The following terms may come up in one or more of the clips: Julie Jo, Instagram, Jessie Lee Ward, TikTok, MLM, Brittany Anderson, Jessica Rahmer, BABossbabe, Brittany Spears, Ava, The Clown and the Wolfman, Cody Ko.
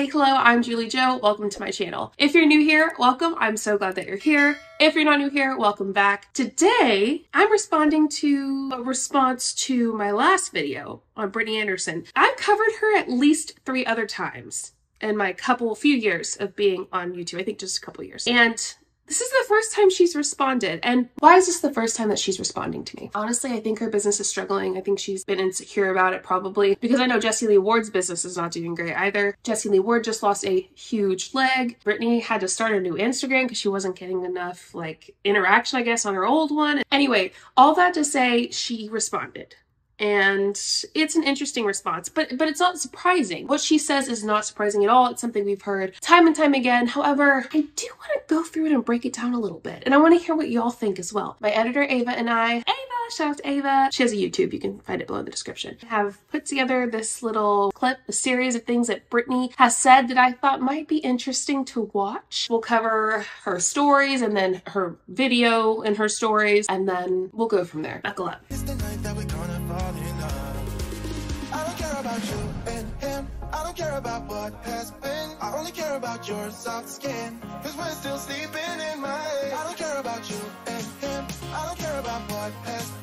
Hey, hello, I'm Julie Jo. Welcome to my channel. If you're new here, welcome. I'm so glad that you're here. If you're not new here, welcome back. Today, I'm responding to a response to my last video on Brittany Anderson. I've covered her at least 3 other times in my few years of being on YouTube. I think just a couple years. And this is the first time she's responded. And why is this the first time that she's responding to me? Honestly, I think her business is struggling. I think she's been insecure about it probably because I know Jessie Lee Ward's business is not doing great either. Jessie Lee Ward just lost a huge leg. Brittany had to start a new Instagram because she wasn't getting enough like interaction, I guess, on her old one. Anyway, all that to say, she responded. And it's an interesting response, but it's not surprising. What she says is not surprising at all. It's something we've heard time and time again. However, I do want to go through it and break it down a little bit. And I want to hear what y'all think as well. My editor, Ava, and I, shout out to Ava. She has a YouTube. You can find it below in the description. I have put together this little clip, a series of things that Brittany has said that I thought might be interesting to watch. We'll cover her stories and then her video and her stories, and then we'll go from there. Buckle up. It's the night that we gonna fall in love. I don't care about you and him. I don't care about what has been. I only care about your soft skin. Cause we're still sleeping in my head. I don't care about you and him. I don't care about what has been.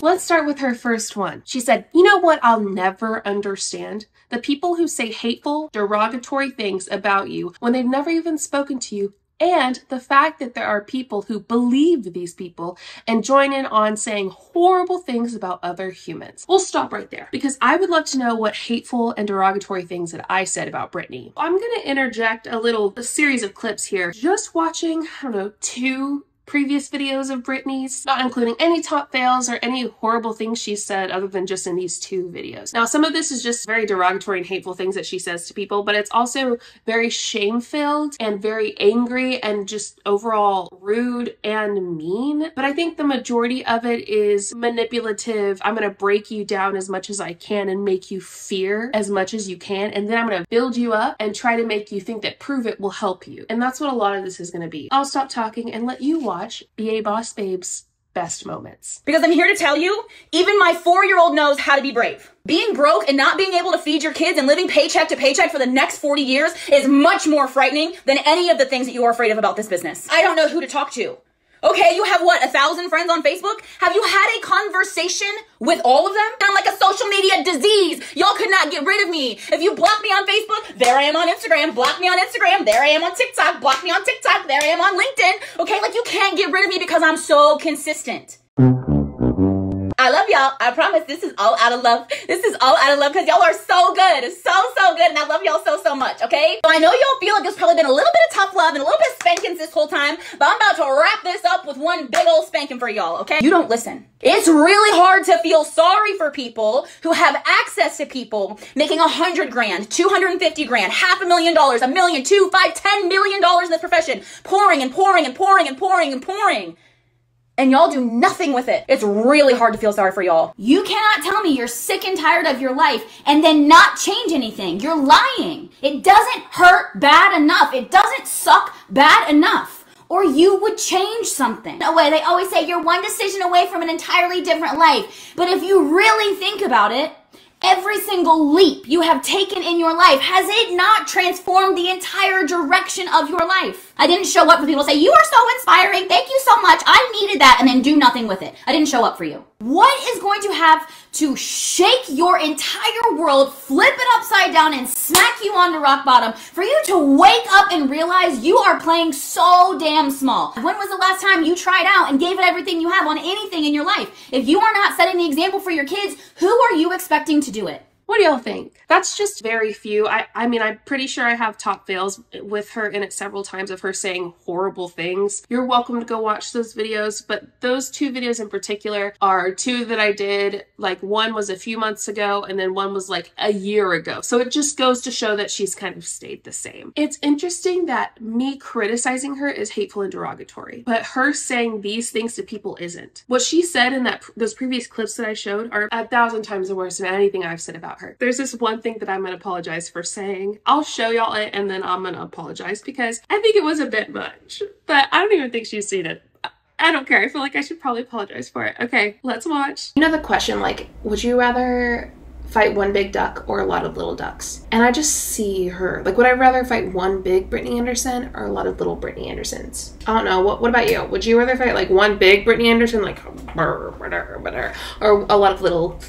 Let's start with her first one. She said, you know what I'll never understand? The people who say hateful, derogatory things about you when they've never even spoken to you, and the fact that there are people who believe these people and join in on saying horrible things about other humans. We'll stop right there because I would love to know what hateful and derogatory things that I said about Brittany. I'm gonna interject a series of clips here. Just watching, I don't know, 2 previous videos of Brittany's, not including any top fails or any horrible things she said other than just in these 2 videos. Now, some of this is just very derogatory and hateful things that she says to people, but it's also very shame-filled and very angry and just overall rude and mean. But I think the majority of it is manipulative. I'm gonna break you down as much as I can and make you fear as much as you can, and then I'm gonna build you up and try to make you think that prove it will help you. And that's what a lot of this is gonna be. I'll stop talking and let you watch BABossbabe's best moments. Because I'm here to tell you, even my 4-year-old knows how to be brave. Being broke and not being able to feed your kids and living paycheck to paycheck for the next 40 years is much more frightening than any of the things that you are afraid of about this business. I don't know who to talk to. Okay, you have what, 1,000 friends on Facebook? Have you had a conversation with all of them? I'm like a social media disease. Y'all could not get rid of me. If you block me on Facebook, there I am on Instagram. Block me on Instagram, there I am on TikTok. Block me on TikTok, there I am on LinkedIn. Okay, like you can't get rid of me because I'm so consistent. I love y'all. I promise this is all out of love. This is all out of love because y'all are so good. So good. And I love y'all so much, okay? So I know y'all feel like there's probably been a little bit of tough love and a little bit of spankings this whole time, but I'm about to wrap this up with one big old spanking for y'all, okay? You don't listen. It's really hard to feel sorry for people who have access to people making $100 grand, $250 grand, $500,000, $1 million, $2, $5, $10 million in this profession, pouring. And y'all do nothing with it. It's really hard to feel sorry for y'all. You cannot tell me you're sick and tired of your life and then not change anything. You're lying. It doesn't hurt bad enough. It doesn't suck bad enough. Or you would change something. No way. They always say you're one decision away from an entirely different life. But if you really think about it, every single leap you have taken in your life, has it not transformed the entire direction of your life? I didn't show up for people to say, you are so inspiring, thank you so much, I needed that, and then do nothing with it. I didn't show up for you. What is going to have to shake your entire world, flip it upside down, and smack you onto rock bottom for you to wake up and realize you are playing so damn small? When was the last time you tried out and gave it everything you have on anything in your life? If you are not setting the example for your kids, who are you expecting to do it? What do y'all think? That's just very few. I mean, I'm pretty sure I have top fails with her in it several times of her saying horrible things. You're welcome to go watch those videos, but those 2 videos in particular are 2 that I did. Like one was a few months ago and then one was like a year ago. So it just goes to show that she's kind of stayed the same. It's interesting that me criticizing her is hateful and derogatory, but her saying these things to people isn't. What she said in those previous clips that I showed are 1,000 times worse than anything I've said about her. There's this one thing that I'm gonna apologize for saying. I'll show y'all it and then I'm gonna apologize because I think it was a bit much, but I don't even think she's seen it. I don't care. I feel like I should probably apologize for it. Okay, let's watch. Another question, like, would you rather fight one big duck or a lot of little ducks? And I just see her. Like, would I rather fight one big Brittany Anderson or a lot of little Brittany Andersons? I don't know. What about you? Would you rather fight, like, one big Brittany Anderson, like, or a lot of little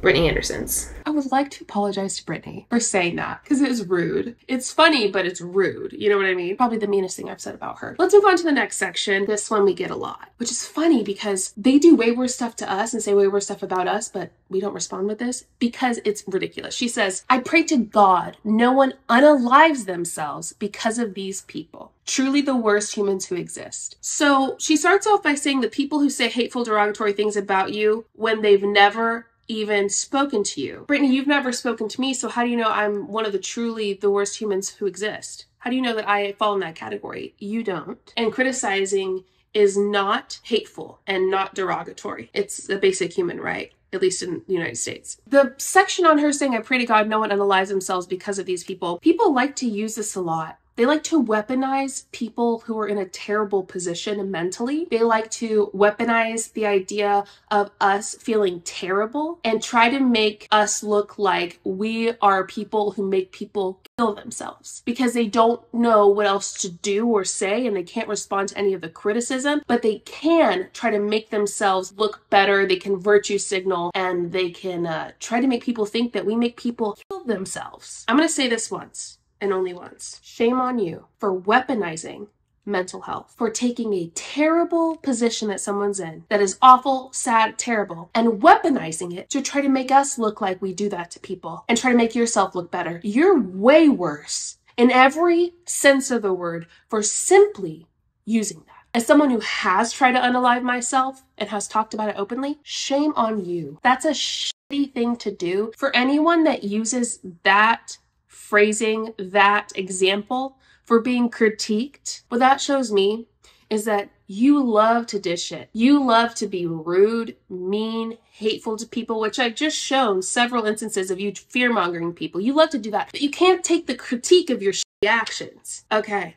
Brittany Andersons? I would like to apologize to Brittany for saying that, because it is rude. It's funny, but it's rude. You know what I mean? Probably the meanest thing I've said about her. Let's move on to the next section. This one we get a lot, which is funny because they do way worse stuff to us and say way worse stuff about us, but we don't respond with this because it's ridiculous. She says, I pray to God no one unalives themselves because of these people. Truly the worst humans who exist. So she starts off by saying the people who say hateful, derogatory things about you when they've never even spoken to you. Brittany, you've never spoken to me, so how do you know I'm one of the truly the worst humans who exist? How do you know that I fall in that category? You don't. And criticizing is not hateful and not derogatory. It's a basic human right, at least in the United States. The section on her saying, I pray to God no one unalives themselves because of these people. People like to use this a lot. They like to weaponize people who are in a terrible position mentally. They like to weaponize the idea of us feeling terrible and try to make us look like we are people who make people kill themselves because they don't know what else to do or say and they can't respond to any of the criticism, but they can try to make themselves look better. They can virtue signal and they can try to make people think that we make people kill themselves. I'm going to say this once. And only once. Shame on you for weaponizing mental health, for taking a terrible position that someone's in that is awful, sad, terrible, and weaponizing it to try to make us look like we do that to people and try to make yourself look better. You're way worse in every sense of the word for simply using that. As someone who has tried to unalive myself and has talked about it openly, shame on you. That's a shitty thing to do. For anyone that uses that phrasing, that example, for being critiqued, what that shows me is that you love to dish it. You love to be rude, mean, hateful to people, which I've just shown several instances of you fear-mongering people. You love to do that, but you can't take the critique of your shitty actions. Okay,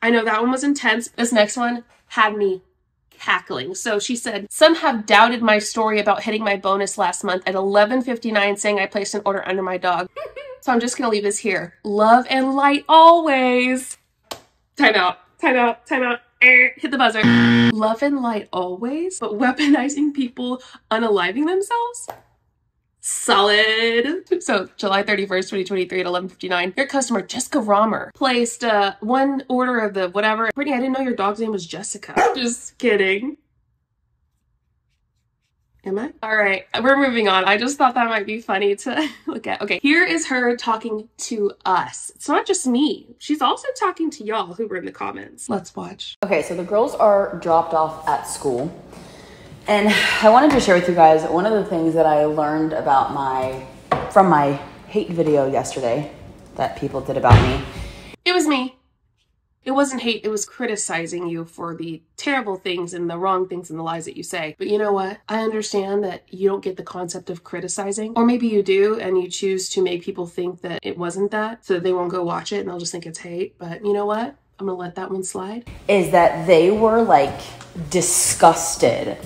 I know that one was intense. This next one had me cackling. So she said, some have doubted my story about hitting my bonus last month at 11:59 saying I placed an order under my dog. So I'm just going to leave this here. Love and light always. Time out. Time out. Time out. Hit the buzzer. Love and light always, but weaponizing people, unaliving themselves? Solid. So July 31st, 2023 at 11:59, your customer Jessica Rahmer placed one order of the whatever. Brittany, I didn't know your dog's name was Jessica. Just kidding. Am I? All right, we're moving on. I just thought that might be funny to look at. Okay, here is her talking to us. It's not just me. She's also talking to y'all who were in the comments. Let's watch. Okay, so the girls are dropped off at school. And I wanted to share with you guys one of the things that I learned about from my hate video yesterday that people did about me. It was me. It wasn't hate, it was criticizing you for the terrible things and the wrong things and the lies that you say. But you know what? I understand that you don't get the concept of criticizing, or maybe you do and you choose to make people think that it wasn't that, so that they won't go watch it and they'll just think it's hate. But you know what? I'm gonna let that one slide. Is that they were like disgusted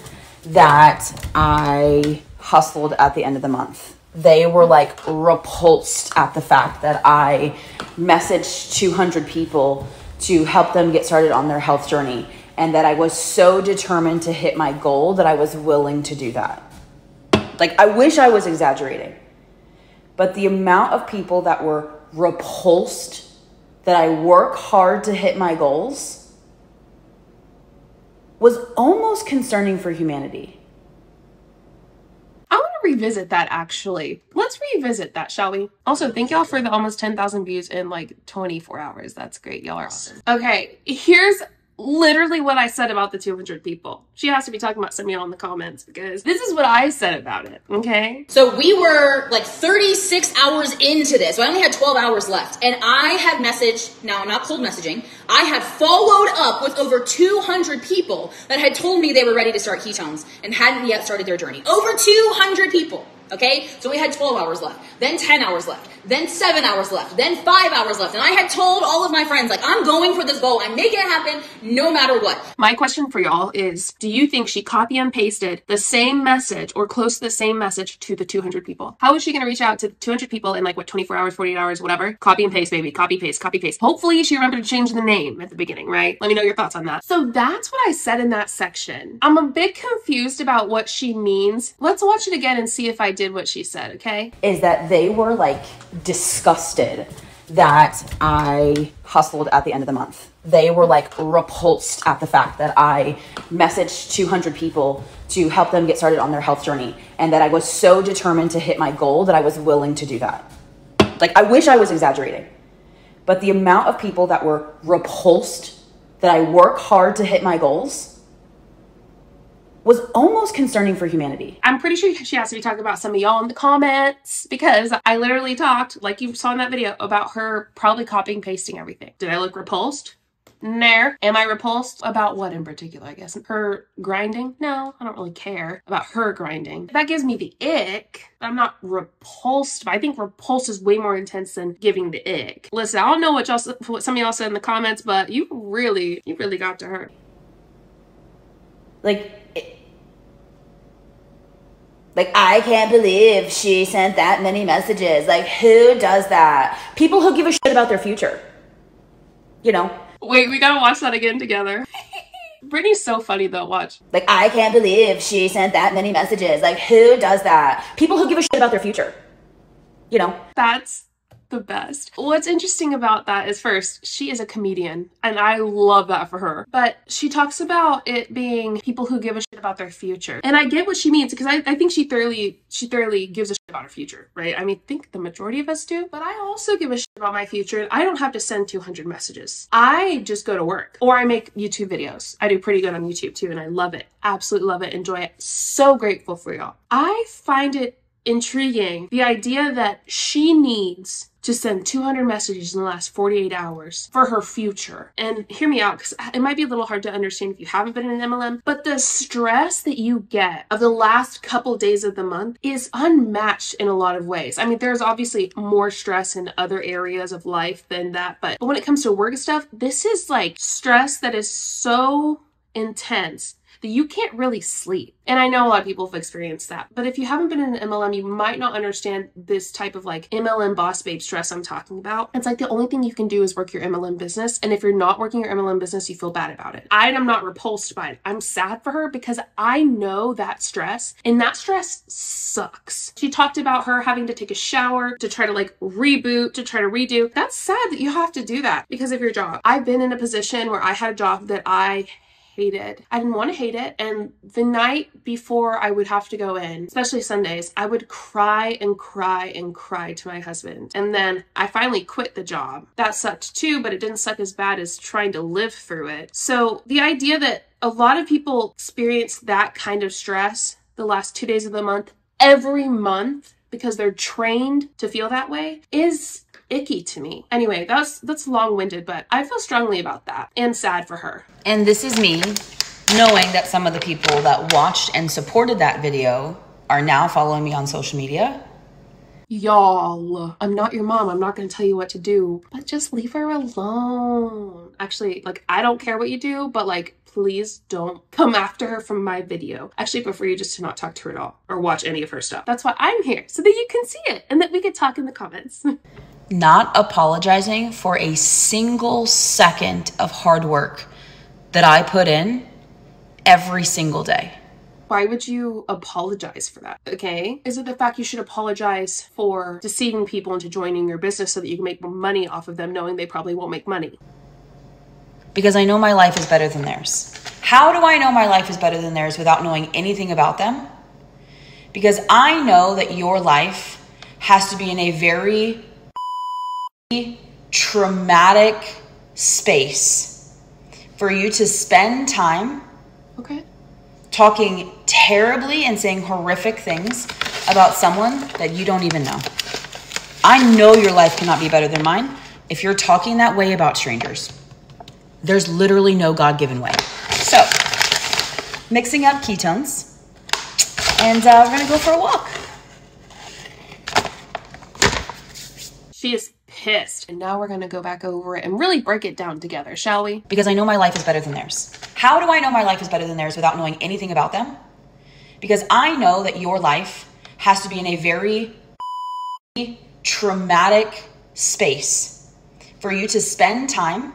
that I hustled at the end of the month. They were like repulsed at the fact that I messaged 200 people to help them get started on their health journey, and that I was so determined to hit my goal that I was willing to do that. Like, I wish I was exaggerating, but the amount of people that were repulsed that I work hard to hit my goals was almost concerning for humanity. Revisit that, actually. Let's revisit that, shall we? Also, thank y'all for the almost 10,000 views in like 24 hours. That's great. Y'all are awesome. Okay, here's literally what I said about the 200 people. She has to be talking about some of y'all in the comments, because this is what I said about it, okay? So we were like 36 hours into this. So I only had 12 hours left. And I had messaged, now I'm not cold messaging, I had followed up with over 200 people that had told me they were ready to start ketones and hadn't yet started their journey. Over 200 people. Okay, so we had 12 hours left, then 10 hours left, then 7 hours left, then 5 hours left. And I had told all of my friends, like, I'm going for this goal. I'm making it happen no matter what. My question for y'all is, do you think she copy and pasted the same message or close to the same message to the 200 people? How is she going to reach out to 200 people in like, what, 24 hours, 48 hours, whatever? Copy and paste, baby. Copy, paste, copy, paste. Hopefully she remembered to change the name at the beginning, right? Let me know your thoughts on that. So that's what I said in that section. I'm a bit confused about what she means. Let's watch it again and see if I did what she said, okay? Is that they were like disgusted that I hustled at the end of the month. They were like repulsed at the fact that I messaged 200 people to help them get started on their health journey, and that I was so determined to hit my goal that I was willing to do that. Like, I wish I was exaggerating, but the amount of people that were repulsed that I work hard to hit my goals was almost concerning for humanity. I'm pretty sure she has to be talking about some of y'all in the comments, because I literally talked, like you saw in that video, about her probably copying, pasting everything. Did I look repulsed? Nah. Am I repulsed? About what in particular, I guess? Her grinding? No, I don't really care about her grinding. That gives me the ick. I'm not repulsed, but I think repulsed is way more intense than giving the ick. Listen, I don't know what y'all, what some of y'all said in the comments, but you really got to her. Like, I can't believe she sent that many messages. Like, who does that? People who give a shit about their future, you know? Wait, we gotta watch that again together. Brittany's so funny though, watch. Like, I can't believe she sent that many messages. Like, who does that? People who give a shit about their future, you know? That's the best. What's interesting about that is, first, she is a comedian, and I love that for her, but she talks about it being people who give a shit about their future, and I get what she means, because I think she thoroughly gives a shit about her future, right? I mean, I think the majority of us do, but I also give a shit about my future, and I don't have to send 200 messages. I just go to work, or I make YouTube videos. I do pretty good on YouTube too, and I love it, absolutely love it, enjoy it. So grateful for y'all. I find it intriguing, the idea that she needs to send 200 messages in the last 48 hours for her future. And hear me out, because it might be a little hard to understand if you haven't been in an MLM, but the stress that you get of the last couple days of the month is unmatched in a lot of ways. I mean, there's obviously more stress in other areas of life than that, but when it comes to work stuff, this is like stress that is so intense that you can't really sleep. And I know a lot of people have experienced that, but if you haven't been in an MLM, you might not understand this type of like MLM boss babe stress I'm talking about. It's like the only thing you can do is work your MLM business. And if you're not working your MLM business, you feel bad about it. I am not repulsed by it. I'm sad for her because I know that stress, and that stress sucks. She talked about her having to take a shower to try to like reboot, to try to redo. That's sad that you have to do that because of your job. I've been in a position where I had a job that I hated. I didn't want to hate it, and the night before I would have to go in, especially Sundays, I would cry and cry and cry to my husband. And then I finally quit the job. That sucked too, but it didn't suck as bad as trying to live through it. So the idea that a lot of people experience that kind of stress the last 2 days of the month, every month, because they're trained to feel that way, is icky to me. Anyway, that's long-winded, but I feel strongly about that and sad for her. And this is me knowing that some of the people that watched and supported that video are now following me on social media. Y'all, I'm not your mom. I'm not going to tell you what to do, but just leave her alone. Actually, like, I don't care what you do, but like, please don't come after her from my video. Actually, I prefer you just to not talk to her at all or watch any of her stuff. That's why I'm here, so that you can see it and that we could talk in the comments. Not apologizing for a single second of hard work that I put in every single day. Why would you apologize for that, okay? Is it the fact you should apologize for deceiving people into joining your business so that you can make more money off of them, knowing they probably won't make money? Because I know my life is better than theirs. How do I know my life is better than theirs without knowing anything about them? Because I know that your life has to be in a very traumatic space for you to spend time, okay, talking terribly and saying horrific things about someone that you don't even know. I know your life cannot be better than mine if you're talking that way about strangers. There's literally no God-given way. So, mixing up ketones, and we're gonna go for a walk. She is pissed. And now we're gonna go back over it and really break it down together, shall we? Because I know my life is better than theirs. How do I know my life is better than theirs without knowing anything about them? Because I know that your life has to be in a very traumatic space for you to spend time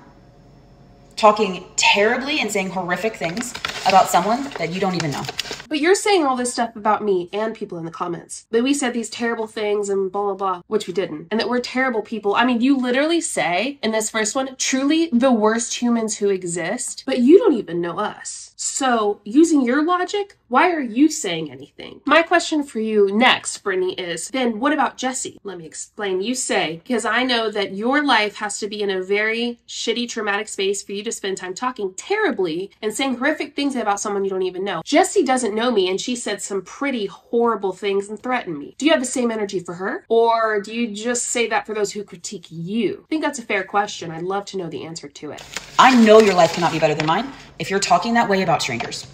talking terribly and saying horrific things about someone that you don't even know. But you're saying all this stuff about me and people in the comments. That we said these terrible things and blah, blah, blah, which we didn't. And that we're terrible people. I mean, you literally say in this first one, truly the worst humans who exist, but you don't even know us. So using your logic, why are you saying anything? My question for you next, Brittany, is then what about Jessie? Let me explain. You say, because I know that your life has to be in a very shitty, traumatic space for you to spend time talking terribly and saying horrific things about someone you don't even know. Jessie doesn't know me and she said some pretty horrible things and threatened me. Do you have the same energy for her? Or do you just say that for those who critique you? I think that's a fair question. I'd love to know the answer to it. I know your life cannot be better than mine if you're talking that way about strangers.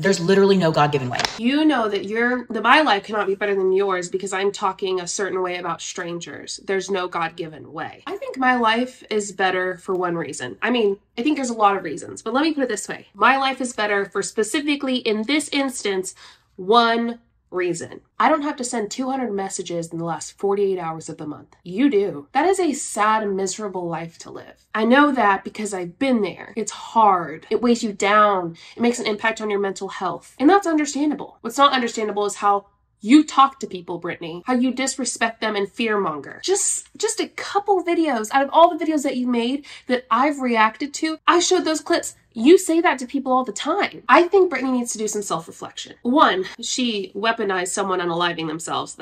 There's literally no God-given way. You know that my life cannot be better than yours because I'm talking a certain way about strangers. There's no God-given way. I think my life is better for one reason. I mean, I think there's a lot of reasons, but let me put it this way. My life is better for specifically, in this instance, one reason. I don't have to send 200 messages in the last 48 hours of the month. You do. That is a sad, miserable life to live. I know that because I've been there. It's hard. It weighs you down. It makes an impact on your mental health. And that's understandable. What's not understandable is how you talk to people, Brittany, how you disrespect them and fearmonger. Just a couple videos out of all the videos that you made that I've reacted to, I showed those clips. You say that to people all the time. I think Brittany needs to do some self-reflection. One, she weaponized someone unaliving themselves.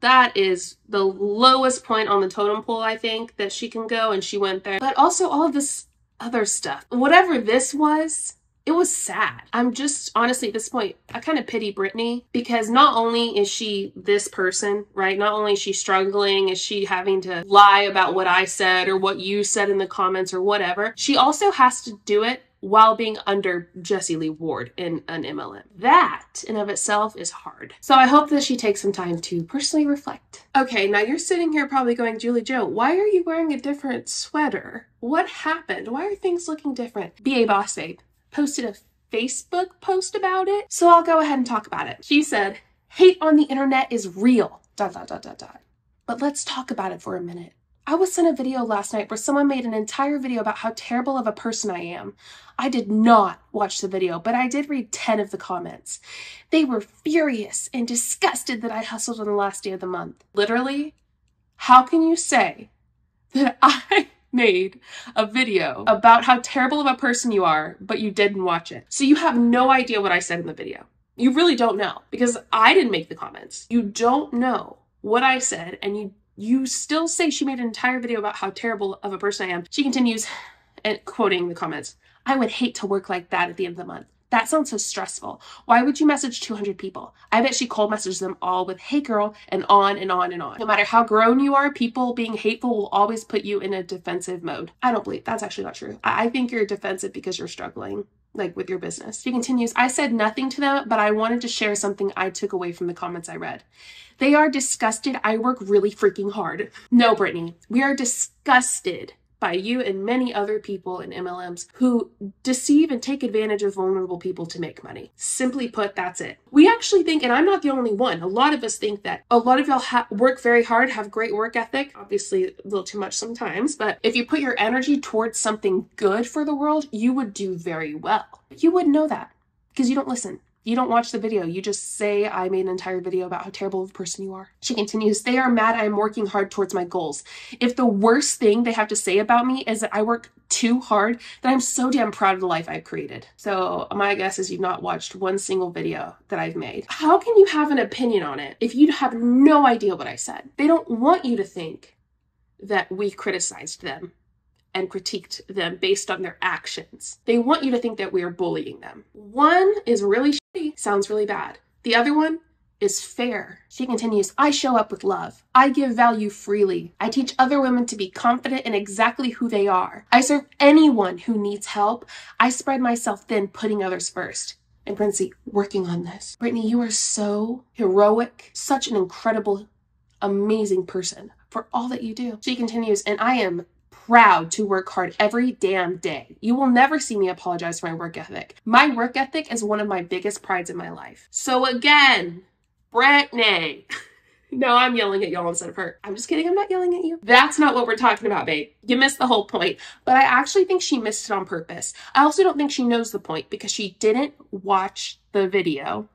That is the lowest point on the totem pole, I think, that she can go, and she went there. But also all of this other stuff. Whatever this was, it was sad. I'm just, honestly, at this point, I kind of pity Brittany because not only is she this person, right? Not only is she struggling, is she having to lie about what I said or what you said in the comments or whatever, she also has to do it while being under Jessie Lee Ward in an MLM. That in of itself is hard. So I hope that she takes some time to personally reflect. Okay, now you're sitting here probably going, Julie Jo, why are you wearing a different sweater? What happened? Why are things looking different? BABossbabe posted a Facebook post about it. So I'll go ahead and talk about it. She said, hate on the internet is real, ... But let's talk about it for a minute. I was sent a video last night where someone made an entire video about how terrible of a person I am. I did not watch the video, but I did read 10 of the comments. They were furious and disgusted that I hustled on the last day of the month. Literally, how can you say that I made a video about how terrible of a person you are, but you didn't watch it? So you have no idea what I said in the video. You really don't know because I didn't make the comments. You don't know what I said, and you still say she made an entire video about how terrible of a person I am. She continues, and quoting the comments, I would hate to work like that at the end of the month. That sounds so stressful. Why would you message 200 people? I bet she cold messaged them all with, hey girl, and on and on and on. No matter how grown you are, people being hateful will always put you in a defensive mode. I don't believe, that's actually not true. I think you're defensive because you're struggling, like with your business. She continues, I said nothing to them, but I wanted to share something I took away from the comments I read. They are disgusted. I work really freaking hard. No, Brittany, we are disgusted by you and many other people in MLMs who deceive and take advantage of vulnerable people to make money. Simply put, that's it. We actually think, and I'm not the only one, a lot of us think that a lot of y'all work very hard, have great work ethic, obviously a little too much sometimes, but if you put your energy towards something good for the world, you would do very well. You wouldn't know that because you don't listen. You don't watch the video. You just say I made an entire video about how terrible of a person you are. She continues, they are mad I'm working hard towards my goals. If the worst thing they have to say about me is that I work too hard, then I'm so damn proud of the life I've created. So my guess is you've not watched one single video that I've made. How can you have an opinion on it if you have no idea what I said? They don't want you to think that we criticized them and critiqued them based on their actions. They want you to think that we are bullying them. One is really shitty, sounds really bad. The other one is fair. She continues, I show up with love. I give value freely. I teach other women to be confident in exactly who they are. I serve anyone who needs help. I spread myself thin, putting others first. And Brittany, working on this. Brittany, you are so heroic, such an incredible amazing person for all that you do. She continues, and I am proud to work hard every damn day. You will never see me apologize for my work ethic. My work ethic is one of my biggest prides in my life. So again, Brittany. No, I'm yelling at y'all instead of her. I'm just kidding. I'm not yelling at you. That's not what we're talking about, babe. You missed the whole point. But I actually think she missed it on purpose. I also don't think she knows the point because she didn't watch the video.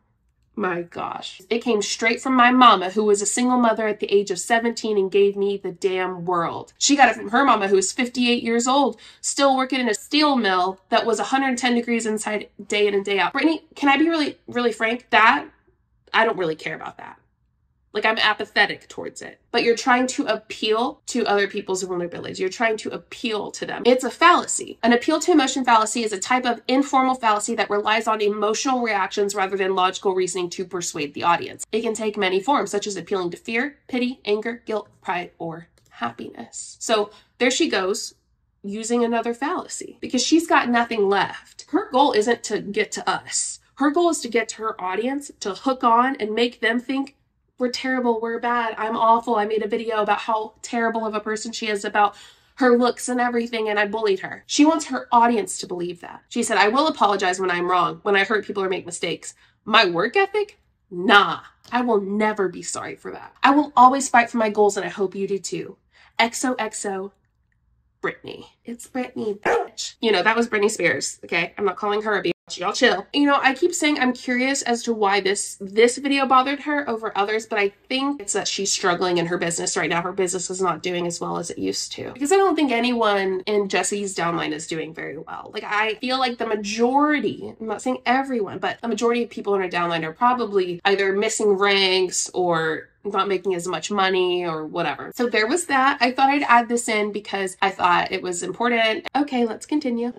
My gosh. It came straight from my mama, who was a single mother at the age of 17 and gave me the damn world. She got it from her mama, who was 58 years old, still working in a steel mill that was 110 degrees inside day in and day out. Brittany, can I be really, really frank? That, I don't really care about that. Like, I'm apathetic towards it. But you're trying to appeal to other people's vulnerabilities. You're trying to appeal to them. It's a fallacy. An appeal to emotion fallacy is a type of informal fallacy that relies on emotional reactions rather than logical reasoning to persuade the audience. It can take many forms, such as appealing to fear, pity, anger, guilt, pride, or happiness. So there she goes, using another fallacy, because she's got nothing left. Her goal isn't to get to us. Her goal is to get to her audience, to hook on and make them think, we're terrible, we're bad, I'm awful, I made a video about how terrible of a person she is, about her looks and everything, and I bullied her. She wants her audience to believe that. She said, I will apologize when I'm wrong, when I hurt people or make mistakes. My work ethic? Nah, I will never be sorry for that. I will always fight for my goals, and I hope you do too. XOXO, Brittany. It's Brittany, bitch. You know, that was Brittany Spears, okay? I'm not calling her a bitch. Y'all chill. You know, I keep saying I'm curious as to why this video bothered her over others, but I think it's that she's struggling in her business right now. Her business is not doing as well as it used to. Because I don't think anyone in Jessie's downline is doing very well. Like, I feel like the majority, I'm not saying everyone, but the majority of people in her downline are probably either missing ranks or not making as much money or whatever. So there was that. I thought I'd add this in because I thought it was important. Okay, let's continue.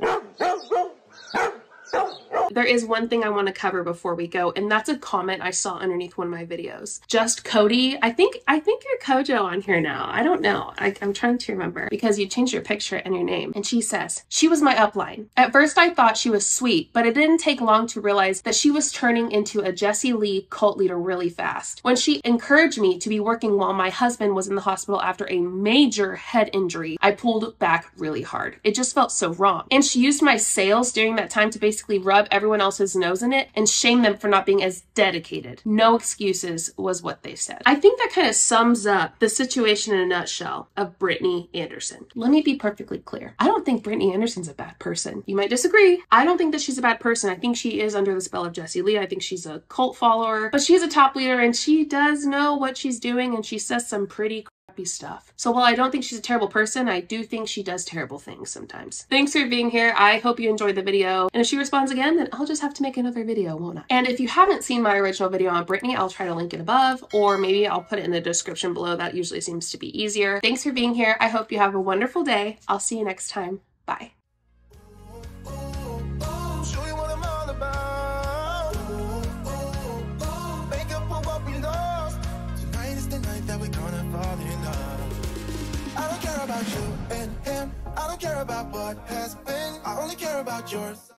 There is one thing I want to cover before we go, and that's a comment I saw underneath one of my videos. Just Cody, I think you're Kojo on here now. I don't know. I'm trying to remember because you changed your picture and your name. And she says, she was my upline. At first I thought she was sweet, but it didn't take long to realize that she was turning into a Jessie Lee cult leader really fast. When she encouraged me to be working while my husband was in the hospital after a major head injury, I pulled back really hard. It just felt so wrong. And she used my sales during that time to basically rub everyone else's nose in it and shame them for not being as dedicated. No excuses was what they said. I think that kind of sums up the situation in a nutshell of Brittany Anderson. Let me be perfectly clear. I don't think Brittany Anderson's a bad person. You might disagree. I don't think that she's a bad person. I think she is under the spell of Jessie Lee. I think she's a cult follower, but she's a top leader and she does know what she's doing and she says some pretty stuff. So while I don't think she's a terrible person, I do think she does terrible things sometimes. Thanks for being here. I hope you enjoyed the video. And if she responds again, then I'll just have to make another video, won't I? And if you haven't seen my original video on Brittany, I'll try to link it above, or maybe I'll put it in the description below. That usually seems to be easier. Thanks for being here. I hope you have a wonderful day. I'll see you next time. Bye. You and him, I don't care about what has been, I only care about yours.